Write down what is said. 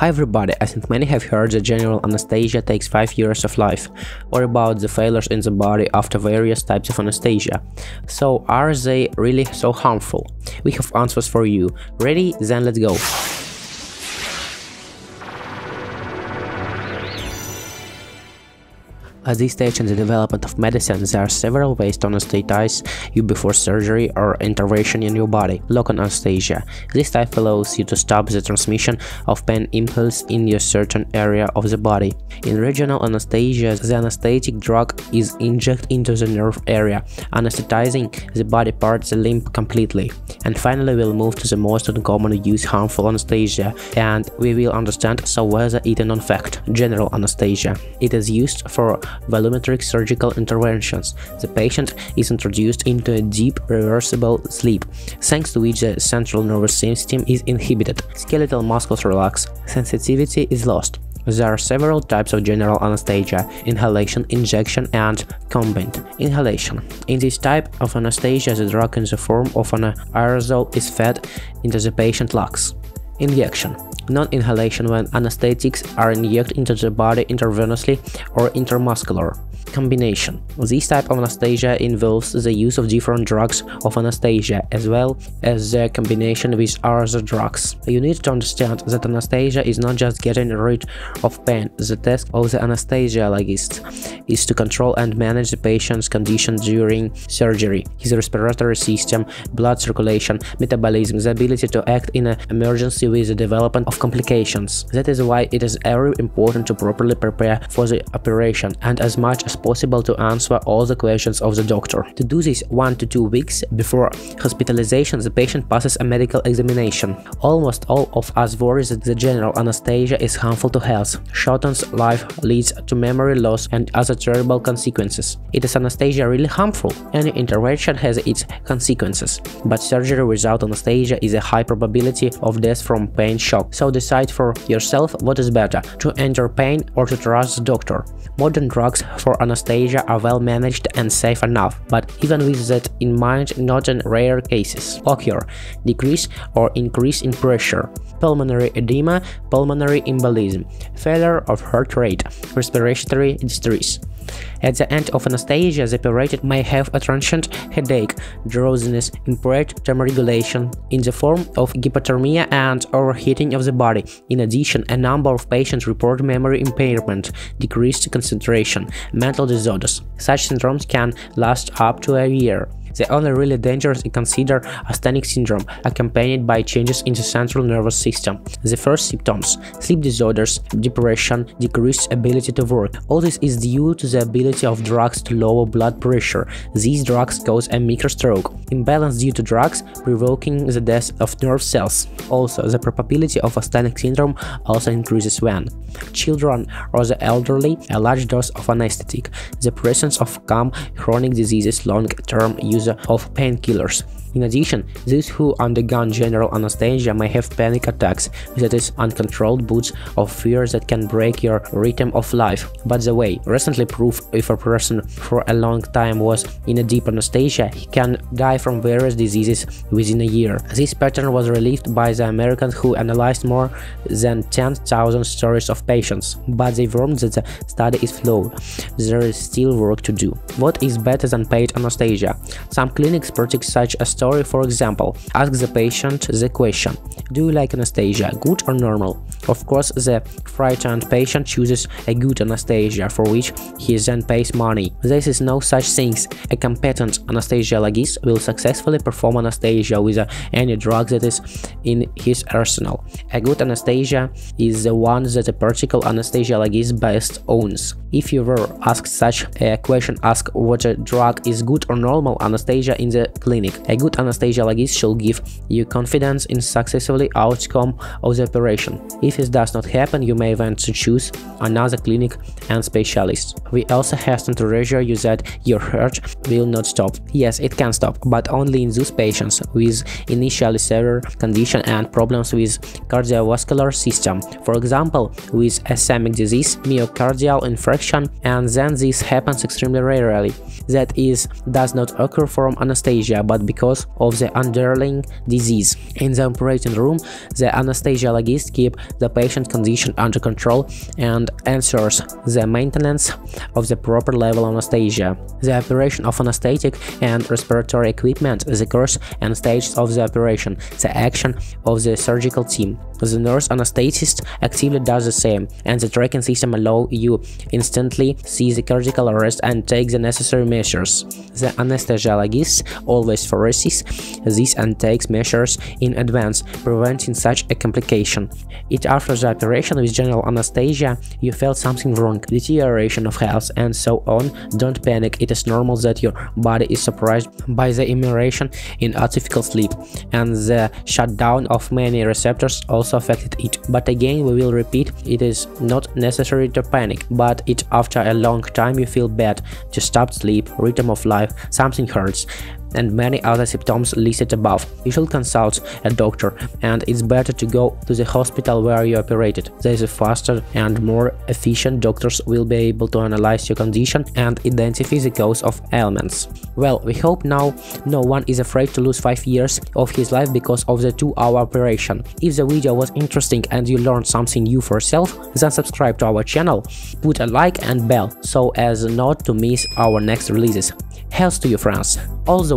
Hi everybody, I think many have heard that general anesthesia takes 5 years of life, or about the failures in the body after various types of anesthesia. So are they really so harmful? We have answers for you. Ready? Then let's go! At this stage in the development of medicine, there are several ways to anesthetize you before surgery or intervention in your body. Local anesthesia. This type allows you to stop the transmission of pain impulse in a certain area of the body. In regional anesthesia, the anesthetic drug is injected into the nerve area, anesthetizing the body part, the limb completely. And finally, we'll move to the most uncommon use harmful anesthesia, and we will understand so whether it is in fact general anesthesia. It is used for volumetric surgical interventions. The patient is introduced into a deep reversible sleep, thanks to which the central nervous system is inhibited, skeletal muscles relax, sensitivity is lost. There are several types of general anesthesia: inhalation, injection, and combined. Inhalation. In this type of anesthesia, the drug in the form of an aerosol is fed into the patient's lungs. Injection. Non-inhalation, when anesthetics are injected into the body intravenously or intramuscular. Combination. This type of anesthesia involves the use of different drugs of anesthesia as well as their combination with other drugs. You need to understand that anesthesia is not just getting rid of pain. The task of the anesthesiologist is to control and manage the patient's condition during surgery, his respiratory system, blood circulation, metabolism, the ability to act in an emergency with the development of complications. That is why it is very important to properly prepare for the operation and as much as possible to answer all the questions of the doctor. To do this 1 to 2 weeks before hospitalization, the patient passes a medical examination. Almost all of us worry that the general anesthesia is harmful to health, shortens life, leads to memory loss and other terrible consequences. Is anesthesia really harmful? Any intervention has its consequences, but surgery without anesthesia is a high probability of death from pain shock. So decide for yourself what is better, to endure pain or to trust the doctor. Modern drugs for anesthesia are well managed and safe enough, but even with that in mind, not in rare cases occur decrease or increase in pressure, pulmonary edema, pulmonary embolism, failure of heart rate, respiratory distress. At the end of anesthesia, the operated may have a transient headache, drowsiness, impaired thermoregulation in the form of hypothermia and overheating of the body. In addition, a number of patients report memory impairment, decreased concentration, mental disorders. Such syndromes can last up to a year. The only really danger is considered asthenic syndrome, accompanied by changes in the central nervous system. The first symptoms: sleep disorders, depression, decreased ability to work. All this is due to the ability of drugs to lower blood pressure. These drugs cause a microstroke, imbalance due to drugs provoking the death of nerve cells. Also, the probability of asthenic syndrome also increases when children or the elderly, a large dose of anesthetic, the presence of calm chronic diseases, long-term use of painkillers. In addition, those who undergone general anesthesia may have panic attacks, that is, uncontrolled bouts of fear that can break your rhythm of life. By the way, recently proved if a person for a long time was in a deep anesthesia, he can die from various diseases within a year. This pattern was relieved by the Americans who analyzed more than 10,000 stories of patients, but they warned that the study is flawed. There is still work to do. What is better than paid anesthesia? Some clinics predict such a story. For example, ask the patient the question, "Do you like anesthesia, good or normal?" Of course, the frightened patient chooses a good anesthesia, for which he then pays money. There is no such thing. A competent anesthesiologist will successfully perform anesthesia with any drug that is in his arsenal. A good anesthesia is the one that a particular anesthesiologist best owns. If you were asked such a question, ask what a drug is good or normal anesthesia in the clinic. A good anesthesiologist should give you confidence in successfully outcome of the operation. If this does not happen, you may want to choose another clinic and specialist. We also hasten to reassure you that your heart will not stop. Yes, it can stop, but only in those patients with initially severe condition and problems with cardiovascular system, for example, with ischemic disease, myocardial infarction, and then this happens extremely rarely. That is, does not occur from anesthesia, but because of the underlying disease. In the operating room, the anesthesiologist keeps the patient condition under control and ensures the maintenance of the proper level of anesthesia. The operation of anesthetic and respiratory equipment, the course and stages of the operation, the action of the surgical team. The nurse anesthetist actively does the same, and the tracking system allows you instantly see the cardiac arrest and take the necessary measures. The anesthesiologist always foresees this and takes measures in advance, preventing such a complication. If after the operation with general anesthesia you felt something wrong, deterioration of health and so on, don't panic. It is normal that your body is surprised by the immersion in artificial sleep, and the shutdown of many receptors also affected it. But again, we will repeat, it is not necessary to panic, but if after a long time you feel bad, to stop sleep, rhythm of life, something hurts, and many other symptoms listed above, you should consult a doctor, and it's better to go to the hospital where you operated. There is a faster and more efficient doctors will be able to analyze your condition and identify the cause of ailments. Well, we hope now no one is afraid to lose 5 years of his life because of the 2-hour operation. If the video was interesting and you learned something new for yourself, then subscribe to our channel, put a like and bell so as not to miss our next releases. Health to you, friends, all the